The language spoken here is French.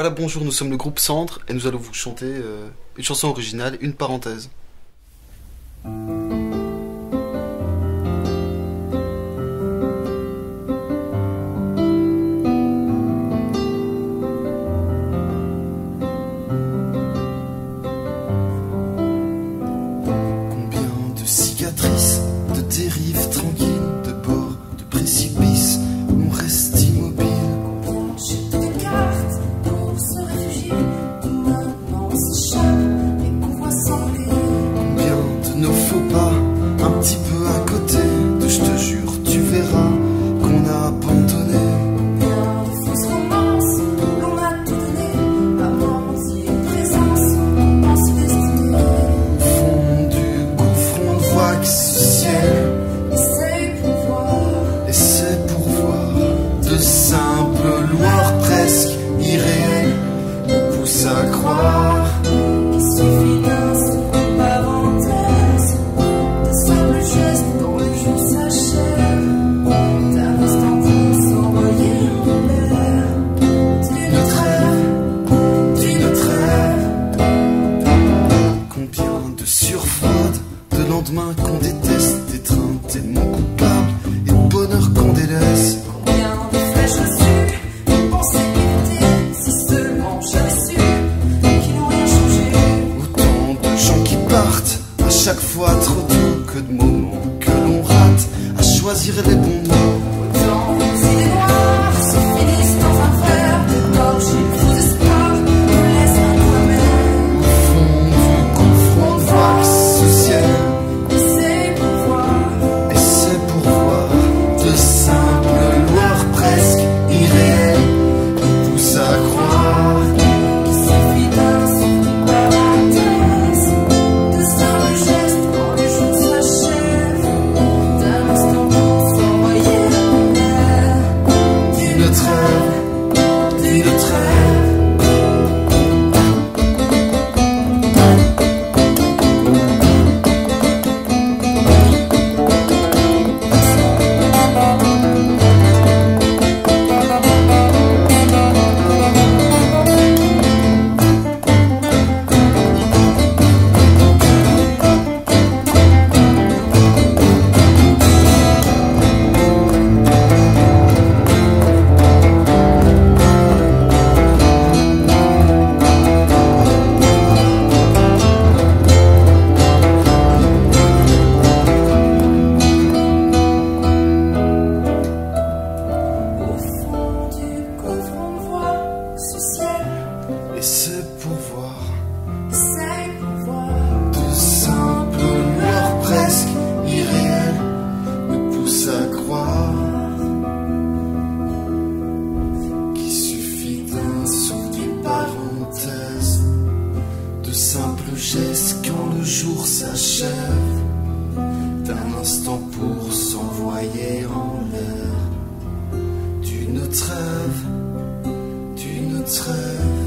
Voilà, bonjour, nous sommes le groupe Cendre et nous allons vous chanter une chanson originale, Une Parenthèse. Combien de cicatrices, de dérives tranquilles, de bords, de précipices, on reste immobile. Lendemain qu'on déteste, des trains tellement coupables et de bonheur qu'on délaisse. Combien de flèches reçues, de pensées évitées, si seulement j'avais su qu'ils n'ont rien changé. Autant de gens qui partent, à chaque fois trop tôt, que de moments que l'on rate à choisir les bons mots. Autant d'idées noires se finissent dans un verre de gorge. Geste quand le jour s'achève, d'un instant pour s'envoyer en l'air, d'une trêve, d'une trêve.